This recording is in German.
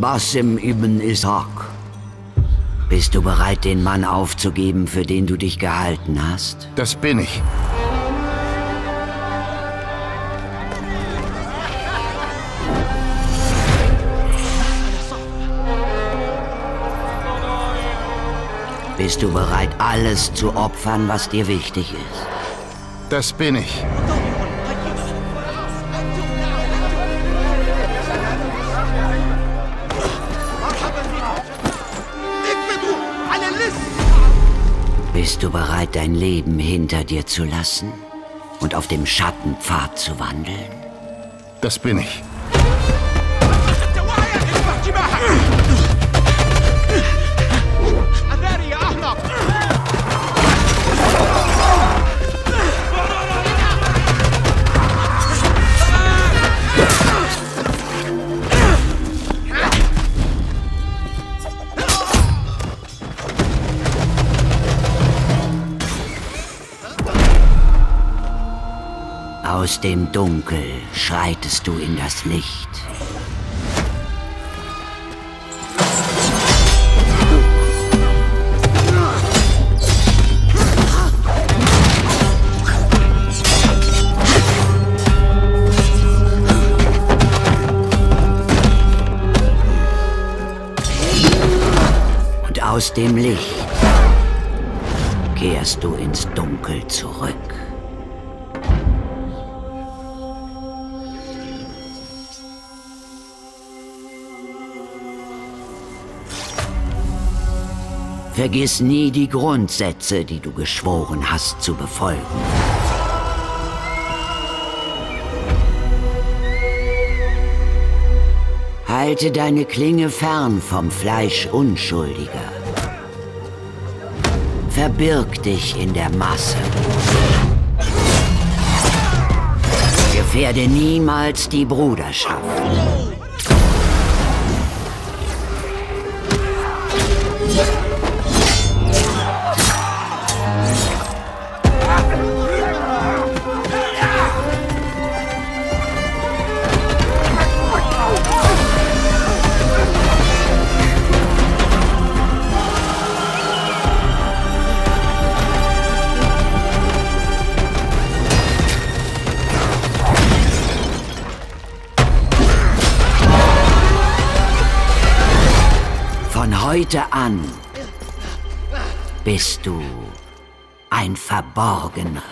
Basim Ibn Ishaq. Bist du bereit, den Mann aufzugeben, für den du dich gehalten hast? Das bin ich. Bist du bereit, alles zu opfern, was dir wichtig ist? Das bin ich. Bist du bereit, dein Leben hinter dir zu lassen und auf dem Schattenpfad zu wandeln? Das bin ich. Aus dem Dunkel schreitest du in das Licht. Und aus dem Licht kehrst du ins Dunkel zurück. Vergiss nie die Grundsätze, die du geschworen hast, zu befolgen. Halte deine Klinge fern vom Fleisch Unschuldiger. Verbirg dich in der Masse. Gefährde niemals die Bruderschaft. Von heute an bist du ein Verborgener.